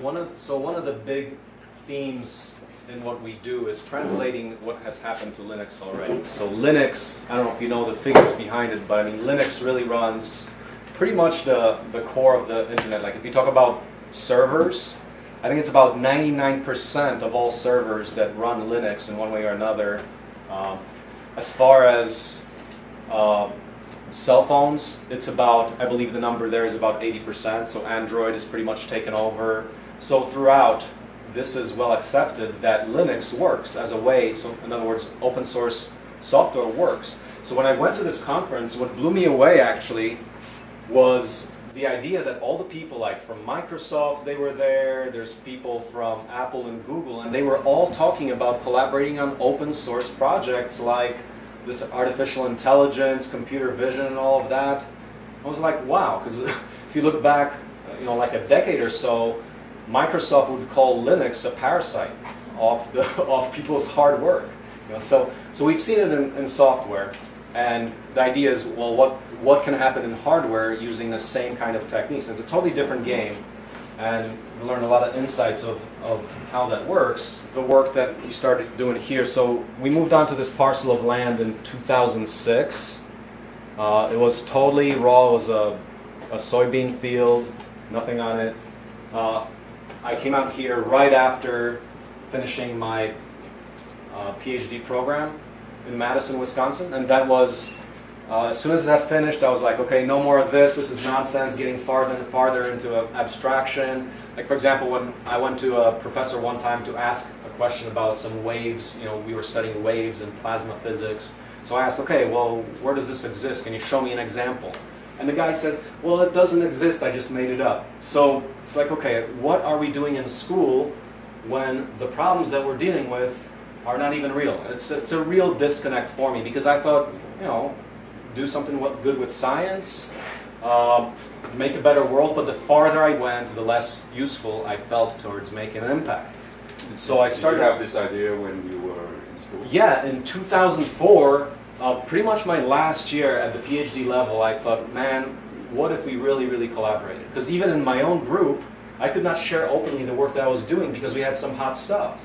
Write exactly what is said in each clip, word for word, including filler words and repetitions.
one of so one of the big themes in what we do is translating what has happened to Linux already. So Linux, I don't know if you know the figures behind it, but I mean Linux really runs pretty much the, the core of the internet. Like if you talk about servers, I think it's about ninety-nine percent of all servers that run Linux in one way or another. Um, as far as uh, cell phones, it's about, I believe the number there is about eighty percent, so Android is pretty much taken over. So throughout, this is well accepted that Linux works as a way, so in other words, open source software works. So when I went to this conference, what blew me away actually was the idea that all the people, like from Microsoft, they were there, there's people from Apple and Google, and they were all talking about collaborating on open source projects like this artificial intelligence, computer vision, and all of that. I was like, wow, because if you look back, you know, like a decade or so, Microsoft would call Linux a parasite off the off people's hard work. You know, so so we've seen it in, in software, and the idea is, well, what what can happen in hardware using the same kind of techniques? It's a totally different game, and we learned a lot of insights of of how that works. The work that we started doing here. So we moved on to this parcel of land in two thousand six. Uh, it was totally raw. It was a a soybean field, nothing on it. Uh, I came out here right after finishing my uh, PhD program in Madison, Wisconsin, and that was, uh, as soon as that finished, I was like, okay, no more of this, this is nonsense, getting farther and farther into uh, abstraction. Like for example, when I went to a professor one time to ask a question about some waves, you know, we were studying waves and plasma physics, so I asked, okay, well, where does this exist? Can you show me an example? And the guy says, well, it doesn't exist, I just made it up. So it's like, okay, what are we doing in school when the problems that we're dealing with are not even real? It's, it's a real disconnect for me, because I thought, you know, do something good with science, uh, make a better world, but the farther I went, the less useful I felt towards making an impact. So I started... Did you have this idea when you were in school? Yeah, in two thousand four, Uh, pretty much my last year at the PhD level, I thought, man, what if we really, really collaborated? Because even in my own group, I could not share openly the work that I was doing because we had some hot stuff.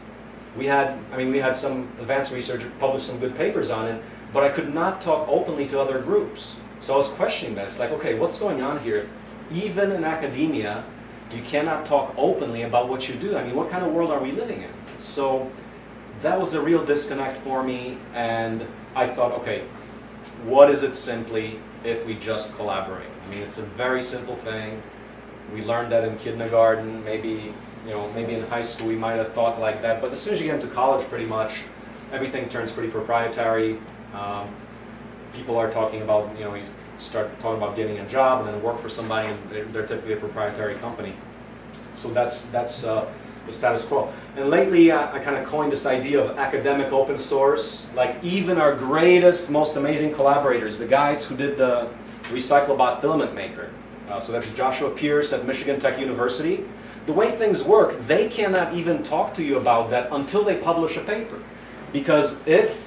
We had, I mean, we had some advanced researchers publish some good papers on it, but I could not talk openly to other groups. So I was questioning that. It's like, okay, what's going on here? Even in academia, you cannot talk openly about what you do. I mean, what kind of world are we living in? So that was a real disconnect for me, and I thought, okay, what is it simply if we just collaborate? I mean, it's a very simple thing. We learned that in kindergarten, maybe, you know, maybe in high school we might have thought like that, but as soon as you get into college, pretty much, everything turns pretty proprietary. Um, people are talking about, you know, you start talking about getting a job and then work for somebody, and they're, they're typically a proprietary company. So that's, that's uh, the status quo. And lately, I, I kind of coined this idea of academic open source. Like even our greatest, most amazing collaborators, the guys who did the RecycleBot filament maker. Uh, so that's Joshua Pierce at Michigan Tech University. The way things work, they cannot even talk to you about that until they publish a paper. Because if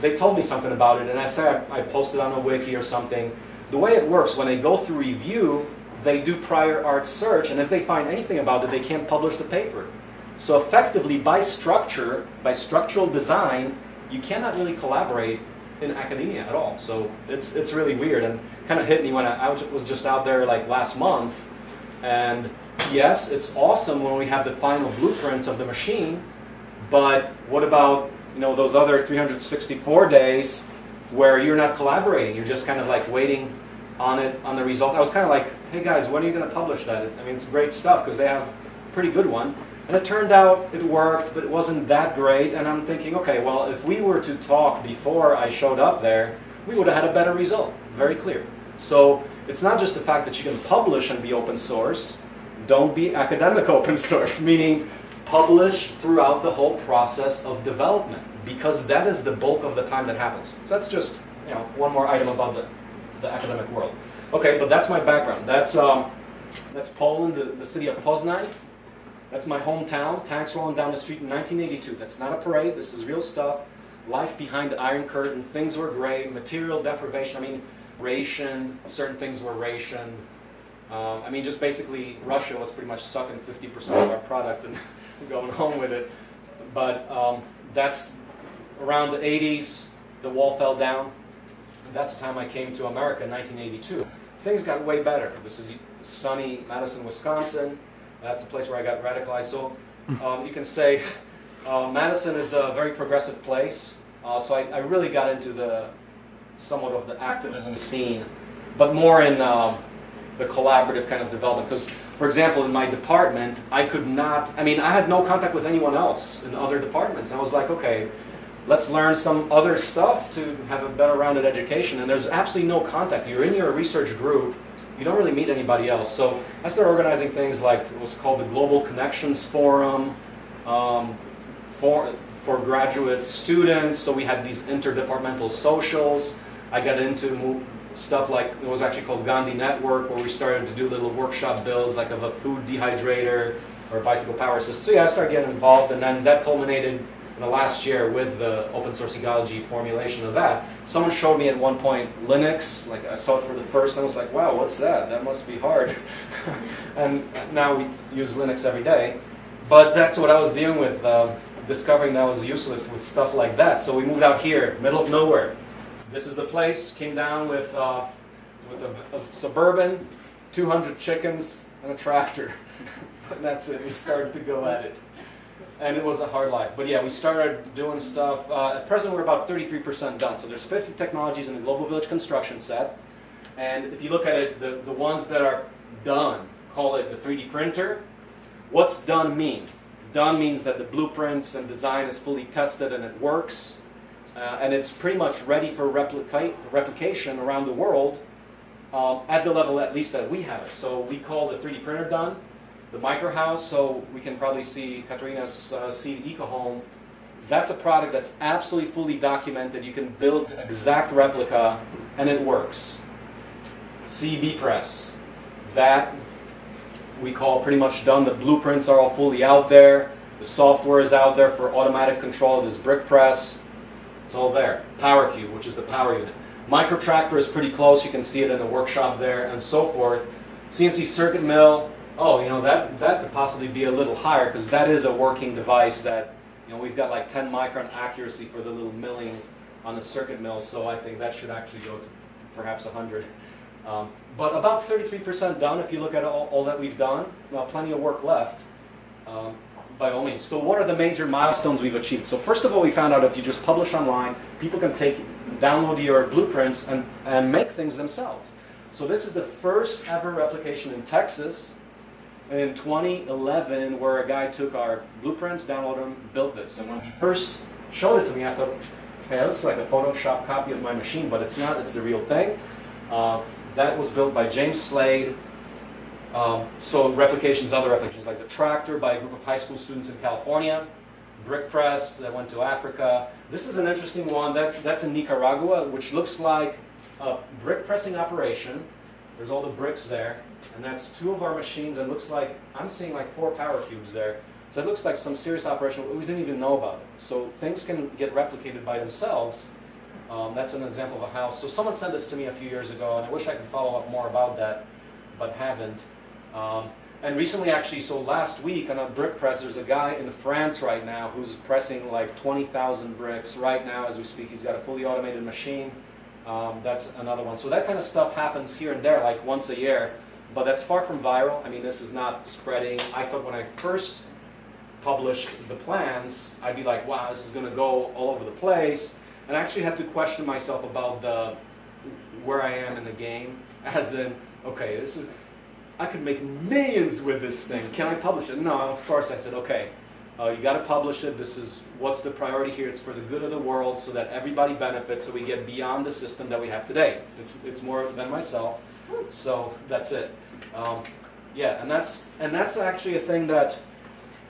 they told me something about it, and I say I, I posted on a wiki or something, the way it works, when they go through review, they do prior art search, and if they find anything about it, they can't publish the paper. So effectively, by structure, by structural design, you cannot really collaborate in academia at all. So it's, it's really weird, and kind of hit me when I, I was just out there like last month. And yes, it's awesome when we have the final blueprints of the machine, but what about, you know, those other three hundred sixty-four days where you're not collaborating, you're just kind of like waiting on it, on the result? I was kind of like, hey guys, when are you going to publish that? It's, I mean, it's great stuff because they have a pretty good one. And it turned out it worked, but it wasn't that great. And I'm thinking, okay, well, if we were to talk before I showed up there, we would have had a better result. Very clear. So it's not just the fact that you can publish and be open source. Don't be academic open source, meaning publish throughout the whole process of development, because that is the bulk of the time that happens. So that's just, you know, one more item about the, the academic world. Okay, but that's my background. That's, um, that's Poland, the, the city of Poznań. That's my hometown. Tanks rolling down the street in nineteen eighty-two. That's not a parade. This is real stuff. Life behind the Iron Curtain. Things were great. Material deprivation. I mean, rationed. Certain things were rationed. Um, I mean, just basically Russia was pretty much sucking fifty percent of our product and going home with it. But um, that's around the eighties, the wall fell down. That's the time I came to America in nineteen eighty-two. Things got way better. This is sunny Madison, Wisconsin. That's the place where I got radicalized. So um, you can say uh, Madison is a very progressive place. Uh, so I, I really got into the somewhat of the activism scene, but more in um, the collaborative kind of development. Because, for example, in my department, I could not, I mean, I had no contact with anyone else in other departments. I was like, okay, let's learn some other stuff to have a better rounded education. And there's absolutely no contact. You're in your research group. You don't really meet anybody else. So I started organizing things like what's called the Global Connections Forum um, for, for graduate students. So we had these interdepartmental socials. I got into stuff like, it was actually called Gandhi Network, where we started to do little workshop builds, like of a food dehydrator or a bicycle power system. So yeah, I started getting involved, and then that culminated in the last year with the Open Source Ecology formulation of that. Someone showed me at one point Linux, like I saw it for the first time, I was like, wow, what's that? That must be hard. And now we use Linux every day. But that's what I was dealing with, uh, discovering that I was useless with stuff like that. So we moved out here, middle of nowhere. This is the place, came down with, uh, with a, a Suburban, two hundred chickens, and a tractor. And that's it, we started to go at it. And it was a hard life. But yeah, we started doing stuff. Uh, at present, we're about thirty-three percent done. So there's fifty technologies in the Global Village Construction Set. And if you look at it, the, the ones that are done, call it the three D printer. What's done mean? Done means that the blueprints and design is fully tested and it works. Uh, and it's pretty much ready for replica replication around the world um, at the level at least that we have it. So we call the three D printer done, the micro house, so we can probably see Katarina's uh, seed eco home. That's a product that's absolutely fully documented. You can build an exact replica and it works. C E B press, that we call pretty much done. The blueprints are all fully out there. The software is out there for automatic control of this brick press. It's all there. Power cube, which is the power unit. Micro tractor is pretty close. You can see it in the workshop there and so forth. C N C circuit mill. Oh, you know, that, that could possibly be a little higher because that is a working device that, you know, we've got like ten micron accuracy for the little milling on the circuit mill. So I think that should actually go to perhaps one hundred. Um, but about thirty-three percent done if you look at all, all that we've done. Well, plenty of work left. Um, By all means. So what are the major milestones we've achieved? So first of all, we found out if you just publish online, people can take, download your blueprints and, and make things themselves. So this is the first ever replication in Texas in twenty eleven where a guy took our blueprints, downloaded them, built this. And when he first showed it to me, I thought, hey, it looks like a Photoshop copy of my machine, but it's not, it's the real thing. Uh, that was built by James Slade. Um, so replications, other replications, like the tractor by a group of high school students in California, brick press that went to Africa. This is an interesting one. That, that's in Nicaragua, which looks like a brick pressing operation. There's all the bricks there. And that's two of our machines. And looks like, I'm seeing like four power cubes there. So it looks like some serious operation. We didn't even know about it. So things can get replicated by themselves. Um, that's an example of a house. So someone sent this to me a few years ago, and I wish I could follow up more about that, but haven't. Um, and recently, actually, so last week on a brick press, there's a guy in France right now who's pressing like twenty thousand bricks right now as we speak. He's got a fully automated machine. Um, that's another one. So that kind of stuff happens here and there, like once a year. But that's far from viral. I mean, this is not spreading. I thought when I first published the plans, I'd be like, wow, this is going to go all over the place. And I actually had to question myself about the, where I am in the game, as in, okay, this is... I could make millions with this thing. Can I publish it? No, of course I said, okay, uh, you got to publish it. This is what's the priority here. It's for the good of the world so that everybody benefits, so we get beyond the system that we have today. It's, it's more than myself, so that's it. Um, yeah, and that's, and that's actually a thing that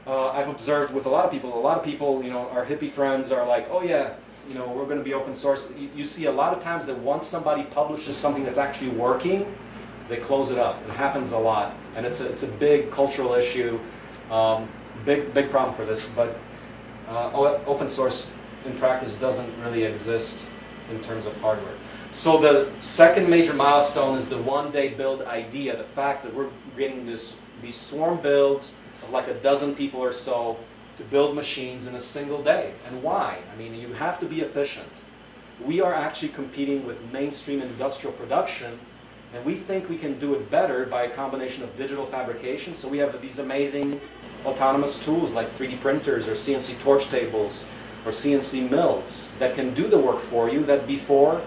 uh, I've observed with a lot of people. A lot of people, you know, our hippie friends are like, oh yeah, you know, we're going to be open source. You, you see a lot of times that once somebody publishes something that's actually working, they close it up. It happens a lot, and it's a, it's a big cultural issue, um, big big problem for this. But uh, open source in practice doesn't really exist in terms of hardware. So the second major milestone is the one-day build idea, the fact that we're getting this, these swarm builds of like a dozen people or so to build machines in a single day. And why? I mean, you have to be efficient. We are actually competing with mainstream industrial production, and we think we can do it better by a combination of digital fabrication. So we have these amazing autonomous tools like three D printers or C N C torch tables or C N C mills that can do the work for you that before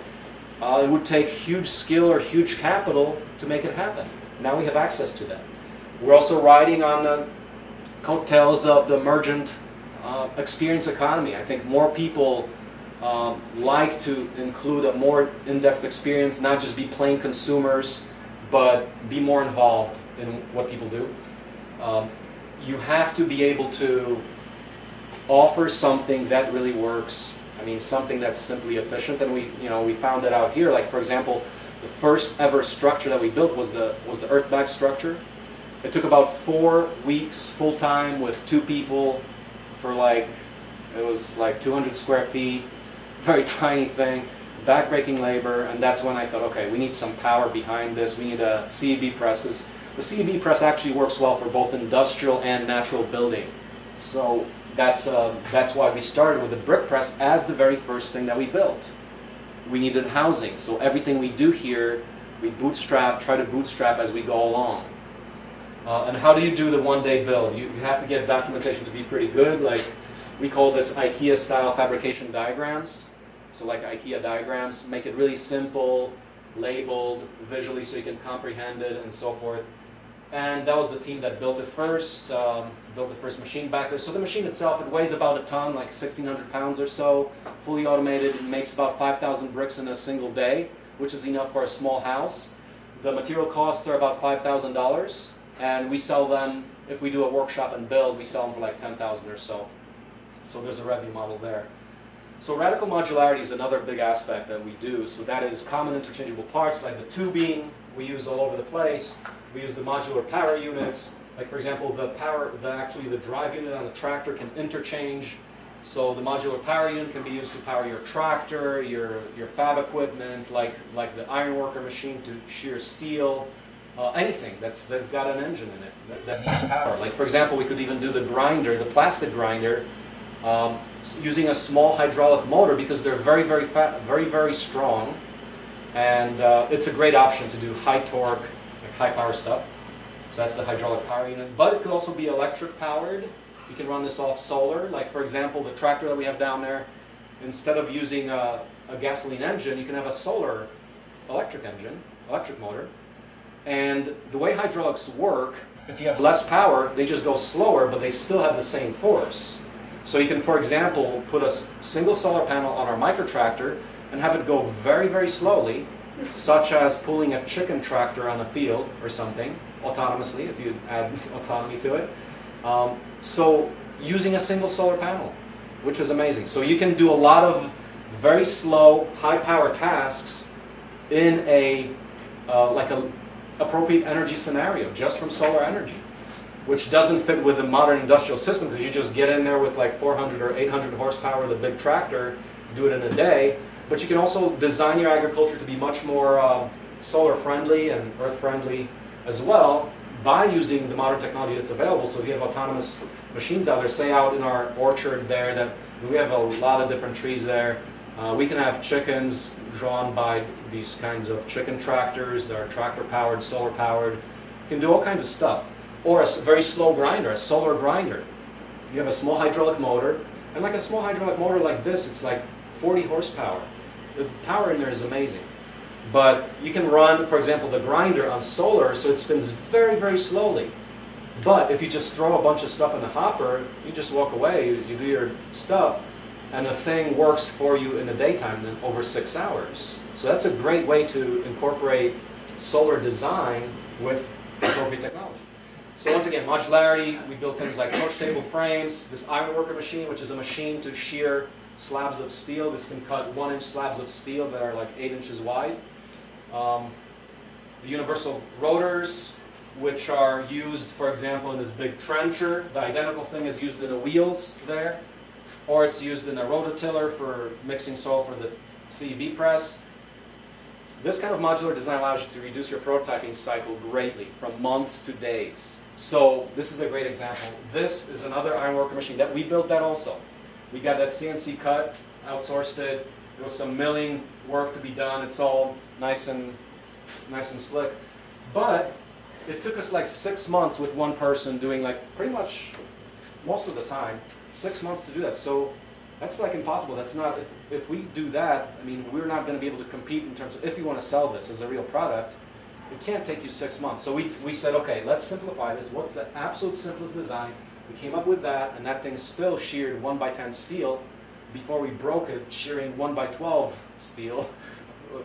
uh, it would take huge skill or huge capital to make it happen. Now we have access to that. We're also riding on the coattails of the emergent uh, experience economy. I think more people Um, like to include a more in-depth experience, not just be plain consumers, but be more involved in what people do. Um, you have to be able to offer something that really works. I mean, something that's simply efficient. And we, you know, we found that out here. Like, for example, the first ever structure that we built was the was the earth-back structure. It took about four weeks full time with two people for like it was like two hundred square feet. Very tiny thing, backbreaking labor, and that's when I thought, okay, we need some power behind this. We need a C E B press, because the C E B press actually works well for both industrial and natural building. So that's, uh, that's why we started with the brick press as the very first thing that we built. We needed housing, so everything we do here, we bootstrap, try to bootstrap as we go along. Uh, and how do you do the one-day build? You, you have to get documentation to be pretty good. Like, we call this IKEA-style fabrication diagrams. So like IKEA diagrams, make it really simple, labeled visually so you can comprehend it and so forth. And that was the team that built it first, um, built the first machine back there. So the machine itself, it weighs about a ton, like sixteen hundred pounds or so, fully automated. It makes about five thousand bricks in a single day, which is enough for a small house. The material costs are about five thousand dollars, and we sell them, if we do a workshop and build, we sell them for like ten thousand or so. So there's a revenue model there. So radical modularity is another big aspect that we do. So that is common interchangeable parts like the tubing we use all over the place. We use the modular power units. Like, for example, the power, the, actually the drive unit on the tractor can interchange. So the modular power unit can be used to power your tractor, your, your fab equipment, like, like the ironworker machine to shear steel, uh, anything that's, that's got an engine in it that, that needs power. Like, for example, we could even do the grinder, the plastic grinder, Um, using a small hydraulic motor because they're very, very, fat, very, very strong, and uh, it's a great option to do high torque, like high power stuff. So that's the hydraulic power unit. But it could also be electric powered. You can run this off solar. Like, for example, the tractor that we have down there, instead of using a, a gasoline engine, you can have a solar electric engine, electric motor. And the way hydraulics work, if you have less power, they just go slower, but they still have the same force. So you can, for example, put a single solar panel on our micro tractor and have it go very, very slowly, such as pulling a chicken tractor on the field or something, autonomously, if you add autonomy to it. Um, so using a single solar panel, which is amazing. So you can do a lot of very slow, high-power tasks in a, uh, like a appropriate energy scenario, just from solar energy, which doesn't fit with the modern industrial system because you just get in there with like four hundred or eight hundred horsepower, the big tractor, do it in a day. But you can also design your agriculture to be much more uh, solar friendly and earth friendly as well by using the modern technology that's available. So if you have autonomous machines out there, say out in our orchard there, that we have a lot of different trees there. Uh, we can have chickens drawn by these kinds of chicken tractors that are tractor powered, solar powered. You can do all kinds of stuff. Or a very slow grinder, a solar grinder. You have a small hydraulic motor, and like a small hydraulic motor like this, it's like forty horsepower. The power in there is amazing. But you can run, for example, the grinder on solar, so it spins very, very slowly. But if you just throw a bunch of stuff in the hopper, you just walk away, you, you do your stuff, and the thing works for you in the daytime in over six hours. So that's a great way to incorporate solar design with appropriate technology. So once again, modularity, we built things like torch table frames, this ironworker machine, which is a machine to shear slabs of steel. This can cut one inch slabs of steel that are like eight inches wide. Um, the universal rotors, which are used, for example, in this big trencher. The identical thing is used in the wheels there, or it's used in a rototiller for mixing soil for the C E B press. This kind of modular design allows you to reduce your prototyping cycle greatly, from months to days. So this is a great example. This is another ironworker machine that we built that also. We got that C N C cut, outsourced it. There was some milling work to be done. It's all nice and, nice and slick. But it took us like six months with one person doing like pretty much most of the time, six months to do that. So that's like impossible. That's not, if, if we do that, I mean, we're not going to be able to compete in terms of, if you want to sell this as a real product, it can't take you six months. So we, we said, okay, let's simplify this. What's the absolute simplest design? We came up with that, and that thing still sheared one by ten steel. Before we broke it, shearing one by twelve steel.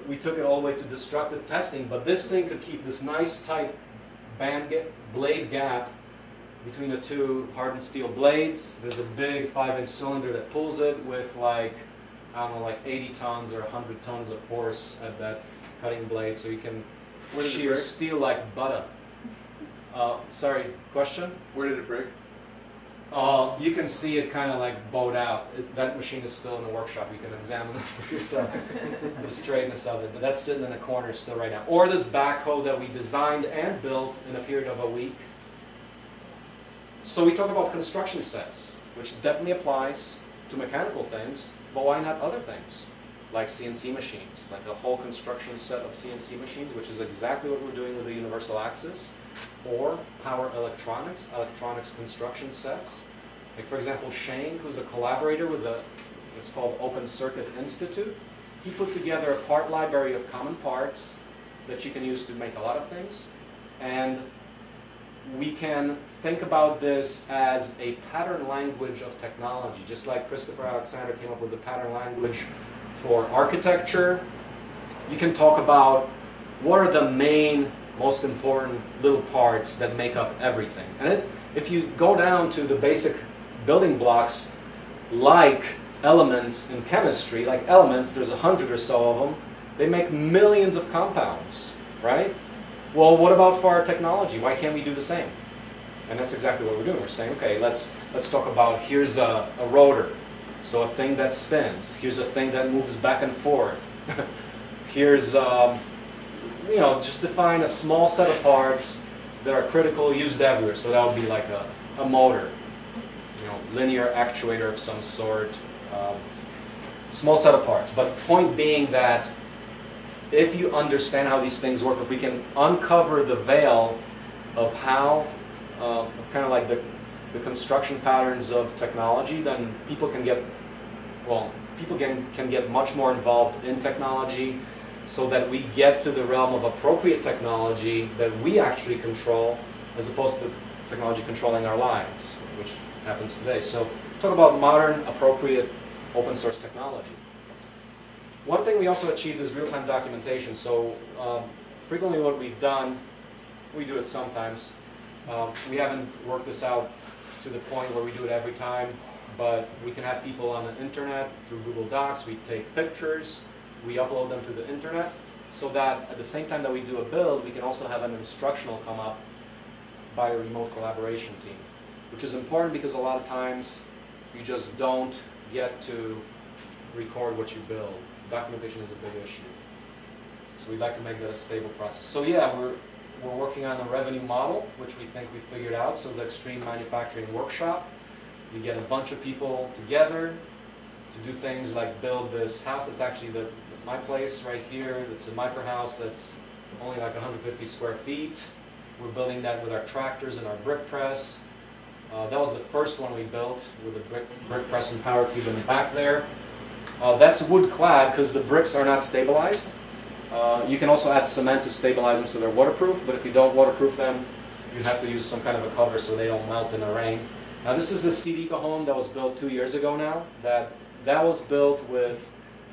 We took it all the way to destructive testing, but this thing could keep this nice, tight band ga- blade gap between the two hardened steel blades. There's a big five inch cylinder that pulls it with like, I don't know, like eighty tons or one hundred tons of force at that cutting blade, so you can shear steel like butter. Uh, sorry, question? Where did it break? Uh, you can see it kind of like bowed out. It, that machine is still in the workshop. You can examine it for yourself, the straightness of it, but that's sitting in a corner still right now. Or this backhoe that we designed and built in a period of a week. So we talk about construction sets, which definitely applies to mechanical things, but why not other things? Like C N C machines, like a whole construction set of C N C machines, which is exactly what we're doing with the universal axis, or power electronics, electronics construction sets. Like for example, Shane, who's a collaborator with the, it's called Open Circuit Institute, he put together a part library of common parts that you can use to make a lot of things, and we can think about this as a pattern language of technology, just like Christopher Alexander came up with the pattern language for architecture. You can talk about what are the main, most important little parts that make up everything. And it, if you go down to the basic building blocks, like elements in chemistry, like elements, there's a hundred or so of them, they make millions of compounds, right? Well, what about for our technology? Why can't we do the same? And that's exactly what we're doing. We're saying, okay, let's, let's talk about, here's a, a rotor, so a thing that spins. Here's a thing that moves back and forth. Here's, um, you know, just define a small set of parts that are critical, used everywhere. So that would be like a, a motor, you know, linear actuator of some sort, um, small set of parts. But the point being that if you understand how these things work, if we can uncover the veil of how, uh, kind of like the, the construction patterns of technology, then people can get, well, people can, can get much more involved in technology, so that we get to the realm of appropriate technology that we actually control, as opposed to technology controlling our lives, which happens today. So talk about modern, appropriate, open source technology. One thing we also achieved is real-time documentation. So um, frequently what we've done, we do it sometimes. Um, we haven't worked this out to the point where we do it every time, but we can have people on the internet through Google Docs. We take pictures. We upload them to the internet, so that at the same time that we do a build, we can also have an instructional come up by a remote collaboration team, which is important because a lot of times you just don't get to record what you build. Documentation is a big issue. So we'd like to make that a stable process. So yeah, we're, we're working on a revenue model, which we think we figured out. So the Extreme Manufacturing Workshop, you get a bunch of people together to do things like build this house. That's actually the my place right here. It's a micro house that's only like one hundred fifty square feet. We're building that with our tractors and our brick press. Uh, that was the first one we built with a brick, brick press and power cube in the back there. Uh, that's wood clad because the bricks are not stabilized. Uh, you can also add cement to stabilize them so they're waterproof, but if you don't waterproof them, you have to use some kind of a cover so they don't melt in the rain. Now this is the C D cajon that was built two years ago now. That, that was built with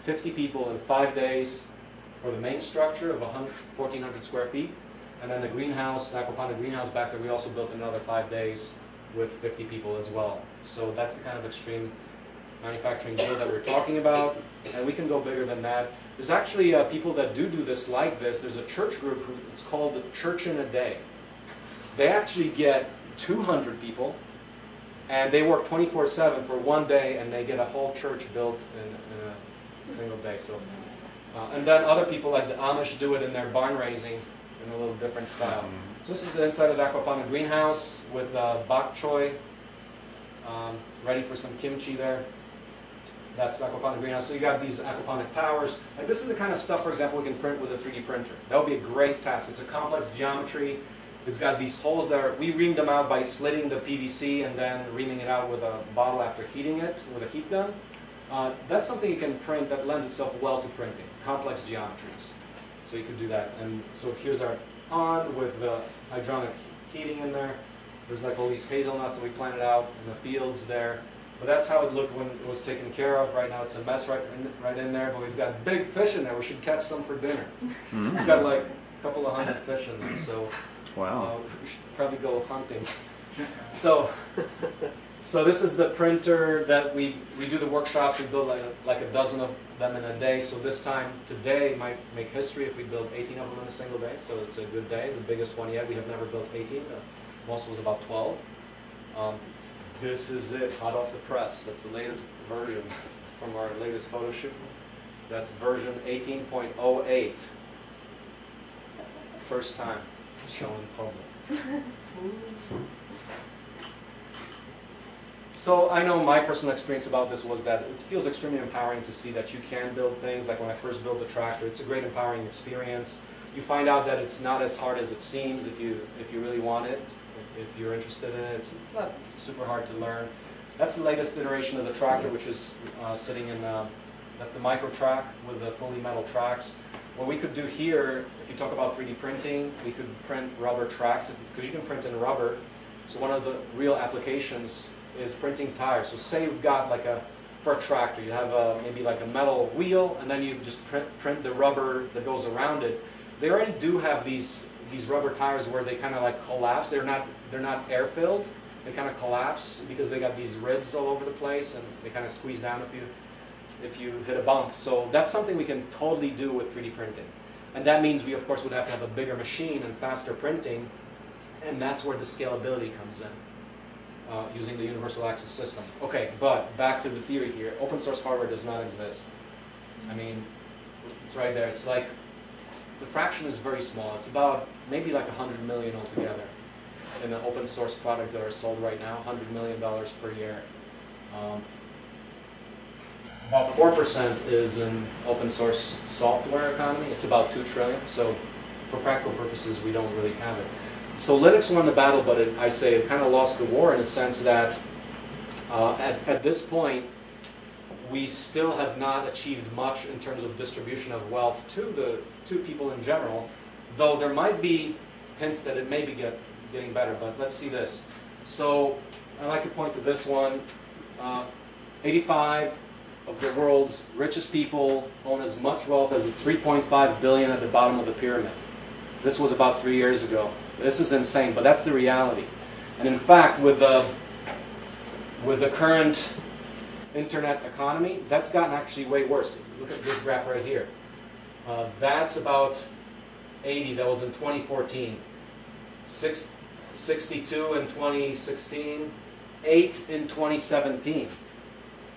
fifty people in five days for the main structure of fourteen hundred square feet. And then the greenhouse, the aquaponic greenhouse back there, we also built another five days with fifty people as well. So that's the kind of extreme manufacturing build that we're talking about. And we can go bigger than that. There's actually uh, people that do do this like this. There's a church group, who, it's called the Church in a Day. They actually get two hundred people, and they work twenty-four seven for one day, and they get a whole church built in, in a single day. So Uh, and then other people like the Amish do it in their barn raising in a little different style. Mm-hmm. So this is the inside of the aquaponic greenhouse with uh, bok choy, um, ready for some kimchi there. That's the aquaponic greenhouse. So you got these aquaponic towers. And this is the kind of stuff, for example, we can print with a three D printer. That would be a great task. It's a complex geometry. It's got these holes that are, we reamed them out by slitting the P V C and then reaming it out with a bottle after heating it with a heat gun. Uh, that's something you can print that lends itself well to printing, complex geometries. So you could do that. And so here's our pond with the hydronic heating in there. There's like all these hazelnuts that we planted out in the fields there. But that's how it looked when it was taken care of. Right now it's a mess right in, right in there, but we've got big fish in there. We should catch some for dinner. Mm-hmm. We've got like a couple of hundred fish in there. So wow. Uh, we should probably go hunting. So, so this is the printer that we, we do the workshops. We build like a, like a dozen of them in a day. So this time today might make history if we build eighteen of them in a single day. So it's a good day, the biggest one yet. We have never built eighteen. The most was about twelve. Um, This is it, hot off the press. That's the latest version from our latest photo shoot. That's version eighteen point oh eight. First time shown in public. So I know my personal experience about this was that it feels extremely empowering to see that you can build things. Like when I first built the tractor, it's a great empowering experience. You find out that it's not as hard as it seems if you, if you really want it. If you're interested in it, it's, it's not super hard to learn. That's the latest iteration of the tractor, which is uh, sitting in, uh, that's the micro track with the fully metal tracks. What we could do here, if you talk about three D printing, we could print rubber tracks, because you can print in rubber. So one of the real applications is printing tires. So say you've got like a, for a tractor, you have a, maybe like a metal wheel, and then you just print, print the rubber that goes around it. They already do have these these rubber tires where they kind of like collapse. They're not they're not air filled. They kind of collapse because they got these ribs all over the place, and they kind of squeeze down if you if you hit a bump. So that's something we can totally do with three D printing, and that means we of course would have to have a bigger machine and faster printing, and that's where the scalability comes in uh, using the universal access system. Okay, but back to the theory here. Open source hardware does not exist. I mean, it's right there. It's like the fraction is very small. It's about maybe like one hundred million altogether in the open source products that are sold right now, one hundred million dollars per year. Um, about four percent is in open source software economy. It's about two trillion dollars. So for practical purposes, we don't really have it. So Linux won the battle, but it, I say it kind of lost the war in the sense that uh, at, at this point, we still have not achieved much in terms of distribution of wealth to the to people in general, though there might be hints that it may be get, getting better, but let's see this. So I'd like to point to this one. Uh, eighty-five of the world's richest people own as much wealth as the three point five billion at the bottom of the pyramid. This was about three years ago. This is insane, but that's the reality. And in fact, with the, with the current internet economy, that's gotten actually way worse. Look at this graph right here. Uh, that's about eighty. That was in twenty fourteen. Six, sixty-two in twenty sixteen. eight in twenty seventeen.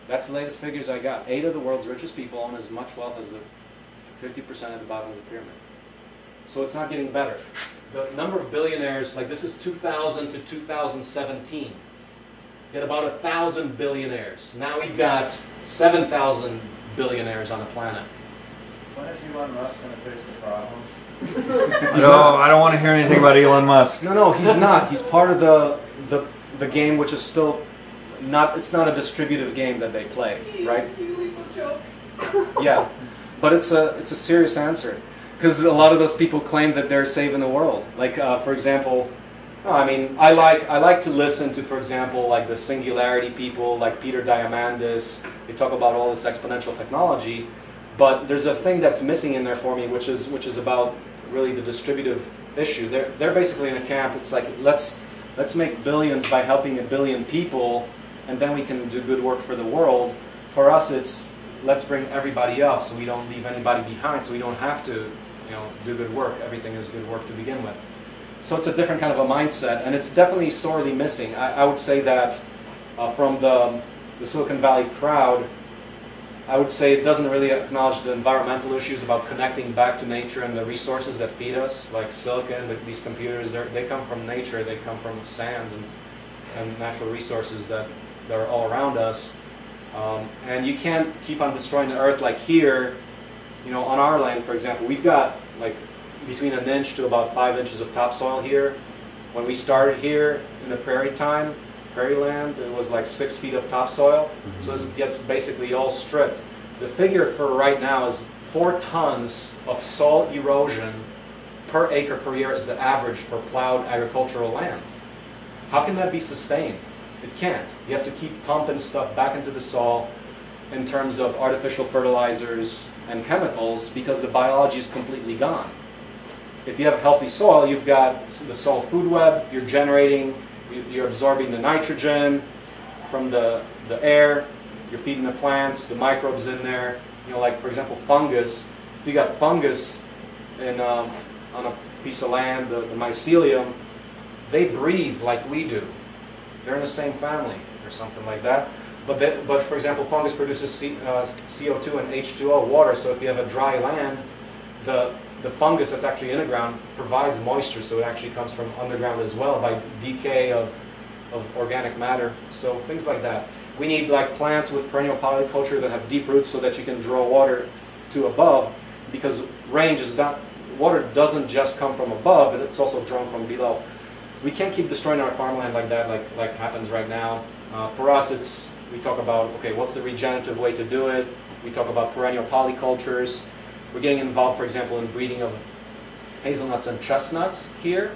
That's the latest figures I got. eight of the world's richest people own as much wealth as the fifty percent at the bottom of the pyramid. So it's not getting better. The number of billionaires, like this is two thousand to two thousand seventeen. We had about one thousand billionaires. Now we've got seven thousand billionaires on the planet. When is Elon Musk going to fix the problem? No, I don't want to hear anything about Elon Musk. No, no, he's not. He's part of the, the the game, which is still not. It's not a distributive game that they play, right? Yeah, but it's a it's a serious answer because a lot of those people claim that they're saving the world. Like uh, for example, no, I mean, I like I like to listen to, for example, like the singularity people, like Peter Diamandis. They talk about all this exponential technology. But there's a thing that's missing in there for me, which is which is about really the distributive issue. They're they're basically in a camp. It's like let's let's make billions by helping a billion people, and then we can do good work for the world. For us, it's let's bring everybody up so we don't leave anybody behind, so we don't have to, you know, do good work. Everything is good work to begin with. So it's a different kind of a mindset, and it's definitely sorely missing. I, I would say that uh, from the the Silicon Valley crowd. I would say it doesn't really acknowledge the environmental issues about connecting back to nature and the resources that feed us, like silicon, the, these computers, they come from nature, they come from sand and, and natural resources that, that are all around us. Um, and you can't keep on destroying the earth like here, you know, on our land, for example, we've got like between an inch to about five inches of topsoil here. When we started here in the prairie time, prairie land, it was like six feet of topsoil, so this gets basically all stripped. The figure for right now is four tons of soil erosion per acre per year is the average for plowed agricultural land. How can that be sustained? It can't. You have to keep pumping stuff back into the soil in terms of artificial fertilizers and chemicals because the biology is completely gone. If you have healthy soil, you've got the soil food web, you're generating you're absorbing the nitrogen from the, the air, you're feeding the plants, the microbes in there. You know, like for example, fungus. If you got fungus in, um, on a piece of land, the, the mycelium, they breathe like we do. They're in the same family or something like that. But, they, but for example, fungus produces C, uh, C O two and H two O, water. So if you have a dry land, the The fungus that's actually in the ground provides moisture, so it actually comes from underground as well by decay of, of organic matter. So things like that. We need like plants with perennial polyculture that have deep roots so that you can draw water to above, because range is not, water doesn't just come from above, but it's also drawn from below. We can't keep destroying our farmland like that, like, like happens right now. Uh, for us, it's, we talk about, okay, what's the regenerative way to do it? We talk about perennial polycultures. We're getting involved, for example, in breeding of hazelnuts and chestnuts here,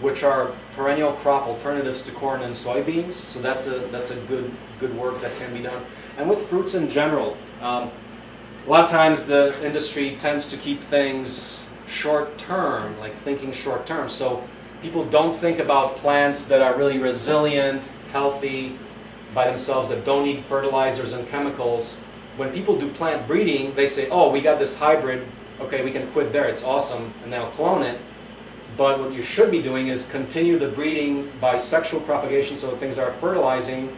which are perennial crop alternatives to corn and soybeans. So that's a that's a good good work that can be done. And with fruits in general, um, a lot of times the industry tends to keep things short term, like thinking short term. So people don't think about plants that are really resilient, healthy by themselves, that don't need fertilizers and chemicals. When people do plant breeding, they say, oh, we got this hybrid, okay, we can quit there, it's awesome, and they'll clone it. But what you should be doing is continue the breeding by sexual propagation so that things are fertilizing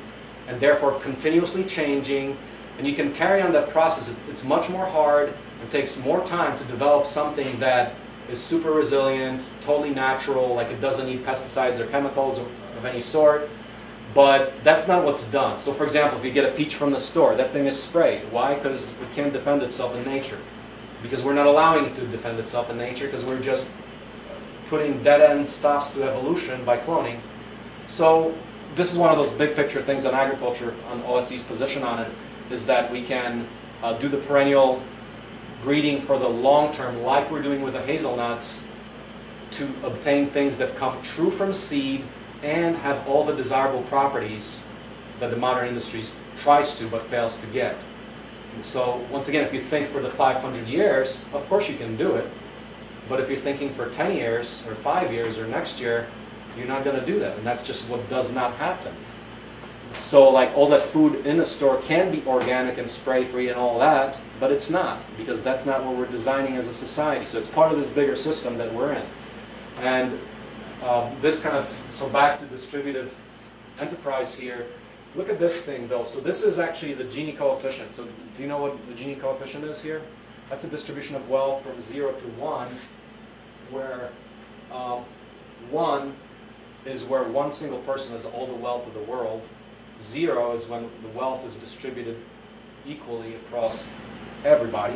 and therefore continuously changing. And you can carry on that process. It's much more hard and takes more time to develop something that is super resilient, totally natural, like it doesn't need pesticides or chemicals of, of any sort. But that's not what's done. So for example, if you get a peach from the store, that thing is sprayed. Why? Because it can't defend itself in nature. Because we're not allowing it to defend itself in nature, because we're just putting dead-end stops to evolution by cloning. So this is one of those big picture things on agriculture, on O S C's position on it, is that we can uh, do the perennial breeding for the long term, like we're doing with the hazelnuts, to obtain things that come true from seed, and have all the desirable properties that the modern industry tries to but fails to get. And so once again, if you think for the five hundred years, of course you can do it. But if you're thinking for ten years or five years or next year, you're not going to do that. And that's just what does not happen. So like all that food in a store can be organic and spray-free and all that, but it's not, because that's not what we're designing as a society. So it's part of this bigger system that we're in. And Uh, this kind of, so back to distributive enterprise here. Look at this thing though. So this is actually the Gini coefficient. So do you know what the Gini coefficient is here? That's a distribution of wealth from zero to one, where um, one is where one single person has all the wealth of the world. Zero is when the wealth is distributed equally across everybody.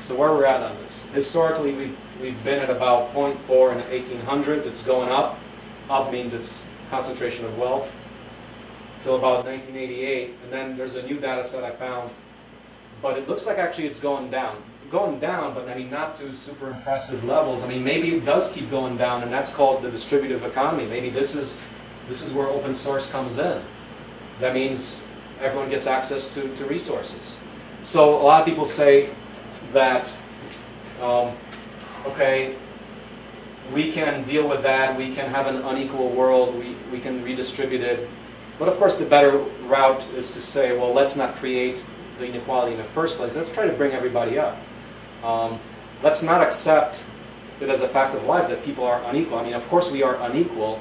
So where we're at on this? Historically, we've, we've been at about zero point four in the eighteen hundreds. It's going up. Up means it's concentration of wealth, till about nineteen eighty-eight. And then there's a new data set I found. But it looks like actually it's going down. Going down, but I mean not to super impressive levels. I mean, maybe it does keep going down, and that's called the distributive economy. Maybe this is, this is where open source comes in. That means everyone gets access to, to resources. So a lot of people say that, um, okay, we can deal with that, we can have an unequal world, we, we can redistribute it. But of course the better route is to say, well, let's not create the inequality in the first place. Let's try to bring everybody up. Um, let's not accept it as a fact of life that people are unequal. I mean, of course we are unequal,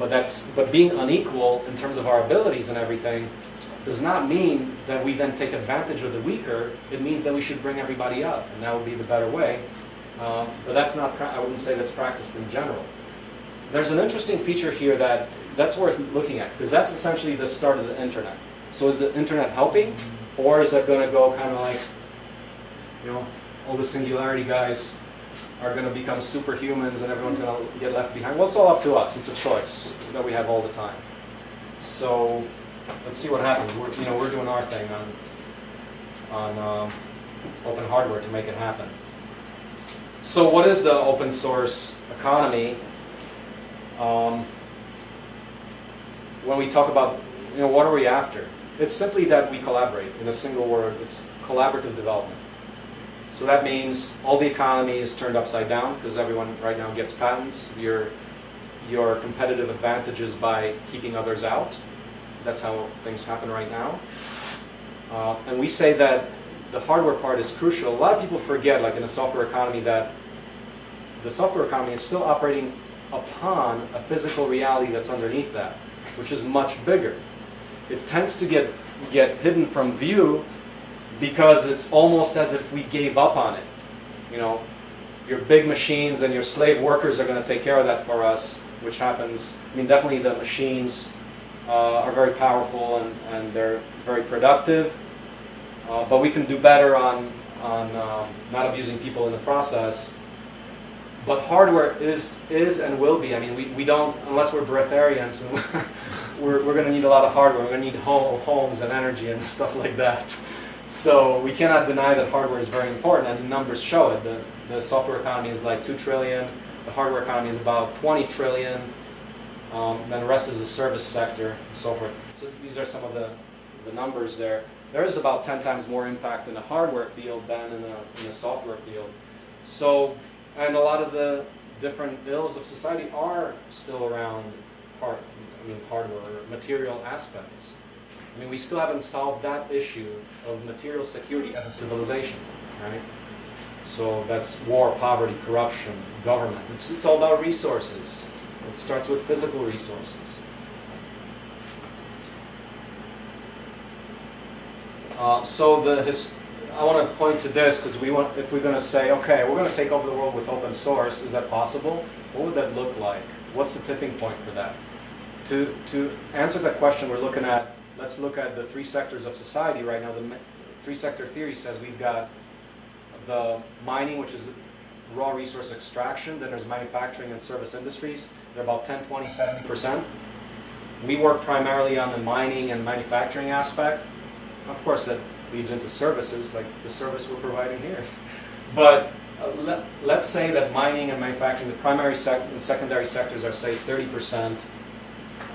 but that's but being unequal in terms of our abilities and everything does not mean that we then take advantage of the weaker. It means that we should bring everybody up, and that would be the better way. Uh, but that's not, pra I wouldn't say that's practiced in general. There's an interesting feature here that that's worth looking at, because that's essentially the start of the internet. So is the internet helping, or is it going to go kind of like, you know, all the singularity guys are going to become superhumans and everyone's going to get left behind? Well, it's all up to us. It's a choice that we have all the time. So let's see what happens. We're, you know, we're doing our thing on on um, open hardware to make it happen. So what is the open source economy? Um, when we talk about, you know, what are we after? It's simply that we collaborate. In a single word, it's collaborative development. So that means all the economy is turned upside down, because everyone right now gets patents. Your, your competitive advantage is by keeping others out. That's how things happen right now. Uh, and we say that the hardware part is crucial. A lot of people forget, like in a software economy, that the software economy is still operating upon a physical reality that's underneath that, which is much bigger. It tends to get, get hidden from view, because it's almost as if we gave up on it. You know, your big machines and your slave workers are going to take care of that for us, which happens. I mean, definitely the machines uh, are very powerful and, and they're very productive, uh, but we can do better on, on uh, not abusing people in the process. But hardware is, is and will be. I mean, we, we don't, unless we're breatharians, and we're, we're going to need a lot of hardware. We're going to need home, homes and energy and stuff like that. So we cannot deny that hardware is very important, and the numbers show it. The, the software economy is like two trillion dollars. The hardware economy is about twenty trillion dollars. Um, and then the rest is the service sector and so forth. So these are some of the, the numbers there. There is about ten times more impact in the hardware field than in the, in the software field. So, and a lot of the different ills of society are still around hard, I mean, hardware, material aspects. I mean, we still haven't solved that issue of material security as a civilization, right? So that's war, poverty, corruption, government. It's, it's all about resources. It starts with physical resources. Uh, so the his, I want to point to this, because we want, if we're going to say, okay, we're going to take over the world with open source, is that possible? What would that look like? What's the tipping point for that? To, to answer that question, we're looking at, let's look at the three sectors of society right now. The three-sector theory says we've got the mining, which is raw resource extraction. Then there's manufacturing and service industries. They're about ten, twenty, seventy percent. We work primarily on the mining and manufacturing aspect. Of course, that leads into services, like the service we're providing here. But uh, let, let's say that mining and manufacturing, the primary sec and secondary sectors are, say, thirty percent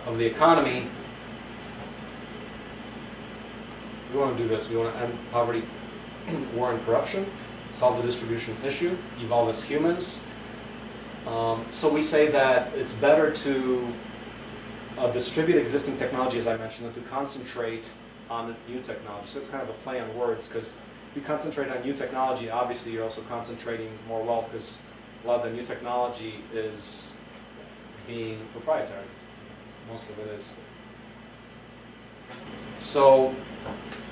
of the economy. We want to do this. We want to end poverty, war, and corruption, solve the distribution issue, evolve as humans. Um, so we say that it's better to uh, distribute existing technology, as I mentioned, than to concentrate on new technology. So it's kind of a play on words, because if you concentrate on new technology, obviously you're also concentrating more wealth, because a lot of the new technology is being proprietary. Most of it is. So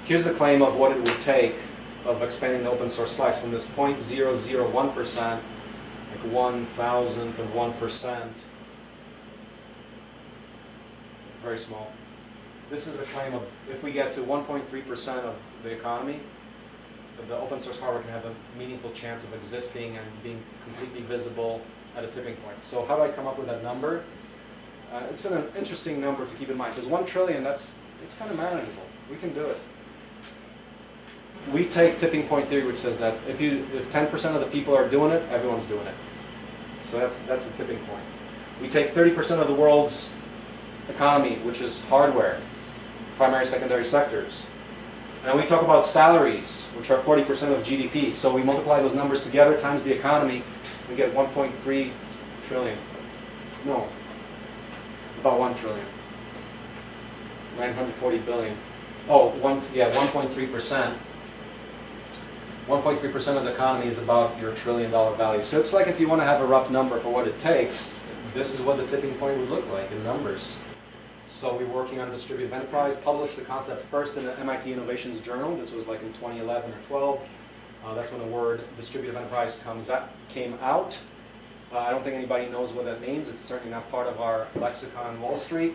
here's the claim of what it would take of expanding the open source slice from this zero point zero zero one percent, like one thousandth of one percent, very small. This is the claim of if we get to one point three percent of the economy, the open source hardware can have a meaningful chance of existing and being completely visible at a tipping point. So how do I come up with that number? Uh, it's an interesting number to keep in mind, because one trillion, that's, it's kind of manageable. We can do it. We take tipping point theory, which says that if you if ten percent of the people are doing it, everyone's doing it. So that's that's the tipping point. We take thirty percent of the world's economy, which is hardware, primary, secondary sectors. And we talk about salaries, which are forty percent of G D P. So we multiply those numbers together times the economy, so we get one point three trillion. No, about one trillion. nine hundred forty billion. Oh, one, yeah, one point three percent. one point three percent of the economy is about your trillion dollar value. So it's like if you want to have a rough number for what it takes, this is what the tipping point would look like in numbers. So we're working on distributive enterprise, published the concept first in the M I T Innovations Journal. This was like in twenty eleven or twelve. Uh, that's when the word distributive enterprise comes up, came out. Uh, I don't think anybody knows what that means. It's certainly not part of our lexicon on Wall Street.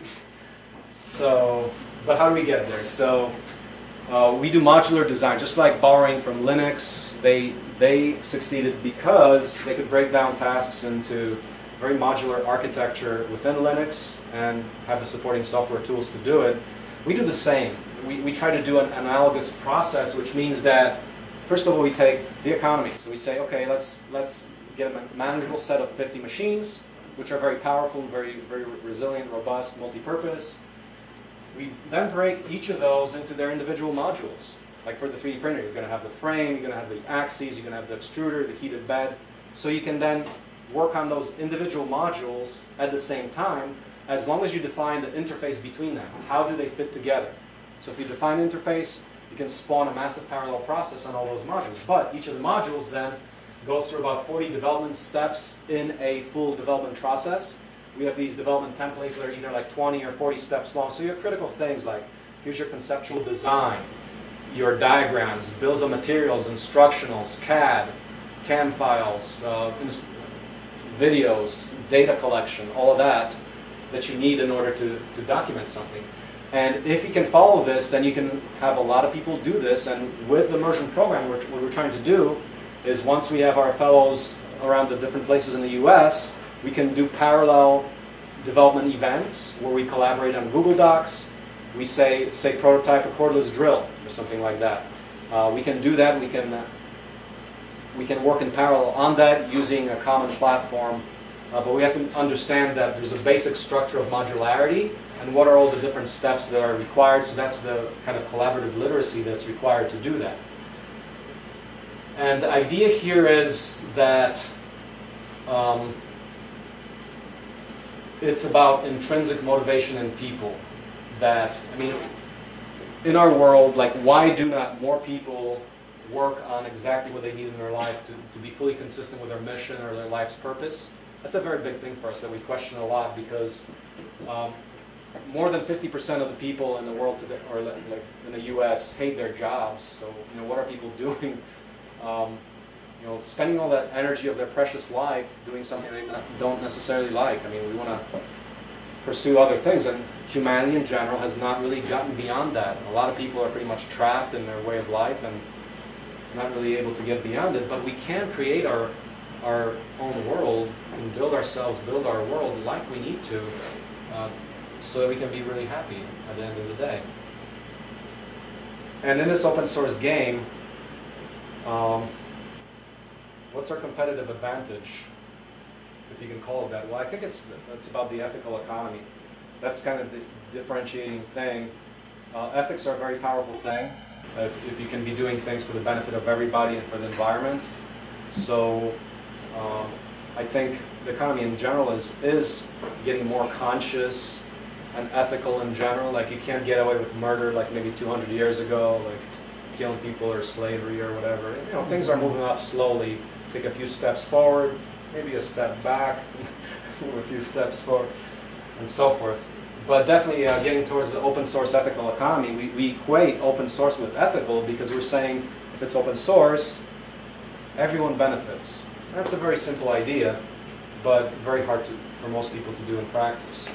So, but how do we get there? So uh, we do modular design, just like borrowing from Linux. They, they succeeded because they could break down tasks into very modular architecture within Linux and have the supporting software tools to do it. We do the same. We, we try to do an analogous process, which means that, first of all, we take the economy. So we say, okay, let's, let's get a manageable set of fifty machines, which are very powerful, very, very resilient, robust, multi-purpose. We then break each of those into their individual modules. Like for the three D printer, you're going to have the frame, you're going to have the axes, you're going to have the extruder, the heated bed. So you can then work on those individual modules at the same time, as long as you define the interface between them. How do they fit together? So if you define an interface, you can spawn a massive parallel process on all those modules. But each of the modules then goes through about forty development steps in a full development process. We have these development templates that are either like twenty or forty steps long. So your critical things like, here's your conceptual design, your diagrams, bills of materials, instructionals, C A D, C A M files, uh, videos, data collection, all of that that you need in order to, to document something. And if you can follow this, then you can have a lot of people do this. And with the immersion program, what we're trying to do is once we have our fellows around the different places in the U S, we can do parallel development events where we collaborate on Google Docs. We say, say prototype a cordless drill or something like that. Uh, we can do that. We can uh, We can work in parallel on that using a common platform, uh, but we have to understand that there's a basic structure of modularity and what are all the different steps that are required. So that's the kind of collaborative literacy that's required to do that. And the idea here is that um, it's about intrinsic motivation in people. That, I mean, in our world, like, why do not more people work on exactly what they need in their life to, to be fully consistent with their mission or their life's purpose? That's a very big thing for us that we question a lot, because um, more than fifty percent of the people in the world today, or like in the U S, hate their jobs. So, you know, what are people doing? Um, you know, spending all that energy of their precious life doing something they not, don't necessarily like. I mean, we want to pursue other things, and humanity in general has not really gotten beyond that. A lot of people are pretty much trapped in their way of life and not really able to get beyond it, but we can create our our own world and build ourselves, build our world like we need to, uh, so that we can be really happy at the end of the day. And in this open source game, um, what's our competitive advantage, if you can call it that? Well, I think it's it's about the ethical economy. That's kind of the differentiating thing. Uh, ethics are a very powerful thing. Uh, if you can be doing things for the benefit of everybody and for the environment. So um, I think the economy in general is, is getting more conscious and ethical in general. Like, you can't get away with murder like maybe two hundred years ago, like killing people or slavery or whatever. You know, things are moving up slowly. Take a few steps forward, maybe a step back, a few steps forward, and so forth. But definitely uh, getting towards the open source ethical economy, we, we equate open source with ethical because we're saying if it's open source, everyone benefits. That's a very simple idea, but very hard to, for most people to do in practice.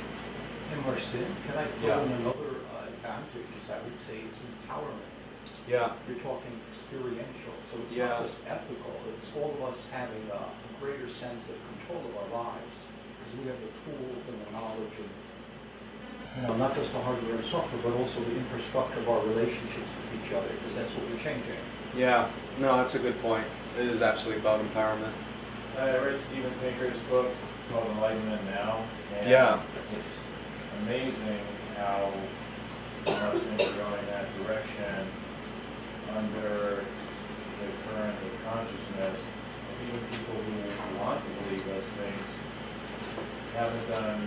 And Marcin, can I throw yeah. in another uh, advantage? I would say it's empowerment. Yeah. You're talking experiential, so it's yeah. not just ethical. It's all of us having a greater sense of control of our lives because we have the tools and the knowledge and, you know, not just the hardware and software, but also the infrastructure of our relationships with each other, because that's what we're changing. Yeah, no, that's a good point. It is absolutely about empowerment. I read Steven Pinker's book called Enlightenment Now, and yeah. it's amazing how most things are going in that direction under the current of consciousness. Even people who want to believe those things haven't done